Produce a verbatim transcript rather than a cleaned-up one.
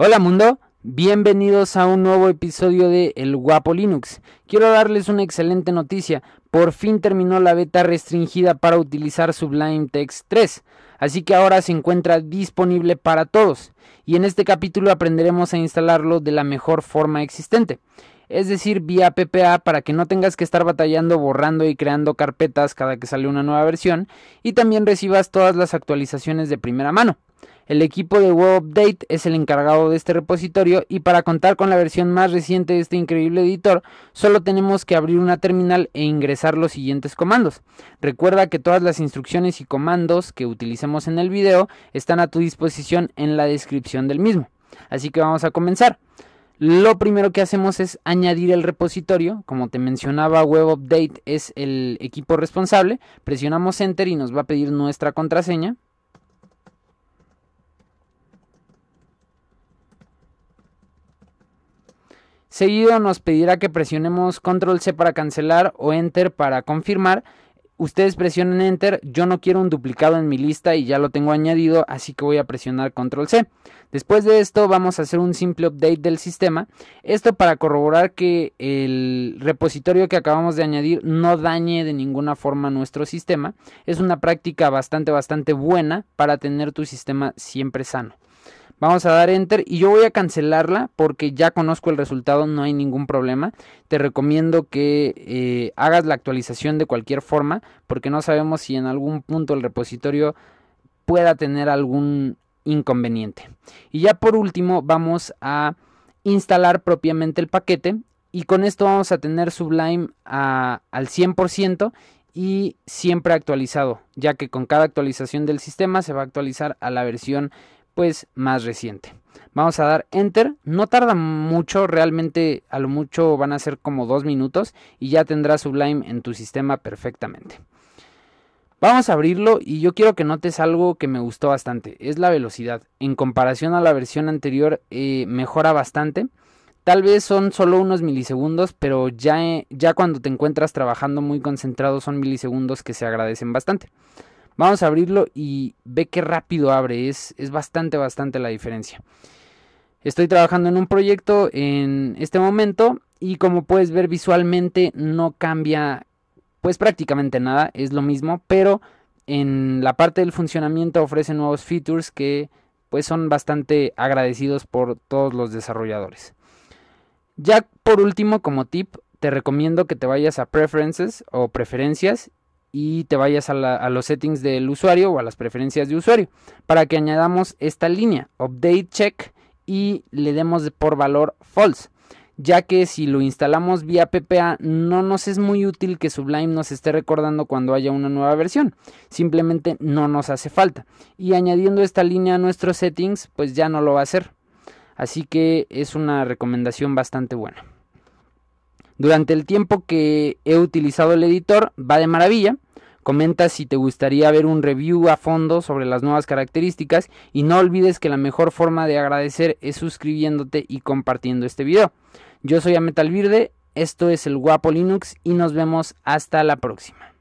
Hola mundo, bienvenidos a un nuevo episodio de El Guapo Linux. Quiero darles una excelente noticia, por fin terminó la beta restringida para utilizar Sublime Text tres, así que ahora se encuentra disponible para todos, y en este capítulo aprenderemos a instalarlo de la mejor forma existente, es decir, vía P P A, para que no tengas que estar batallando, borrando y creando carpetas cada que sale una nueva versión, y también recibas todas las actualizaciones de primera mano. El equipo de WebUpd8 es el encargado de este repositorio y para contar con la versión más reciente de este increíble editor, solo tenemos que abrir una terminal e ingresar los siguientes comandos. Recuerda que todas las instrucciones y comandos que utilicemos en el video están a tu disposición en la descripción del mismo. Así que vamos a comenzar. Lo primero que hacemos es añadir el repositorio. Como te mencionaba, WebUpd8 es el equipo responsable. Presionamos Enter y nos va a pedir nuestra contraseña. Seguido nos pedirá que presionemos Control C para cancelar o Enter para confirmar. Ustedes presionen Enter, yo no quiero un duplicado en mi lista y ya lo tengo añadido, así que voy a presionar Control C. Después de esto vamos a hacer un simple update del sistema. Esto para corroborar que el repositorio que acabamos de añadir no dañe de ninguna forma nuestro sistema. Es una práctica bastante, bastante buena para tener tu sistema siempre sano. Vamos a dar Enter y yo voy a cancelarla porque ya conozco el resultado, no hay ningún problema. Te recomiendo que eh, hagas la actualización de cualquier forma porque no sabemos si en algún punto el repositorio pueda tener algún inconveniente. Y ya por último vamos a instalar propiamente el paquete y con esto vamos a tener Sublime a, al cien por ciento. Y siempre actualizado, ya que con cada actualización del sistema se va a actualizar a la versión pues más reciente. Vamos a dar Enter, no tarda mucho, realmente a lo mucho van a ser como dos minutos y ya tendrás Sublime en tu sistema perfectamente. Vamos a abrirlo y yo quiero que notes algo que me gustó bastante, es la velocidad. En comparación a la versión anterior eh, mejora bastante. Tal vez son solo unos milisegundos, pero ya, eh, ya cuando te encuentras trabajando muy concentrado son milisegundos que se agradecen bastante. Vamos a abrirlo y ve qué rápido abre, es, es bastante, bastante la diferencia. Estoy trabajando en un proyecto en este momento y como puedes ver visualmente no cambia pues prácticamente nada, es lo mismo, pero en la parte del funcionamiento ofrece nuevos features que pues son bastante agradecidos por todos los desarrolladores. Ya por último como tip te recomiendo que te vayas a Preferences o Preferencias y te vayas a, la, a los settings del usuario o a las preferencias de usuario para que añadamos esta línea update check y le demos por valor false, ya que si lo instalamos vía P P A no nos es muy útil que Sublime nos esté recordando cuando haya una nueva versión, simplemente no nos hace falta y añadiendo esta línea a nuestros settings pues ya no lo va a hacer, así que es una recomendación bastante buena. Durante el tiempo que he utilizado el editor va de maravilla. Comenta si te gustaría ver un review a fondo sobre las nuevas características y no olvides que la mejor forma de agradecer es suscribiéndote y compartiendo este video. Yo soy Amet Alvirde, esto es El Guapo Linux y nos vemos hasta la próxima.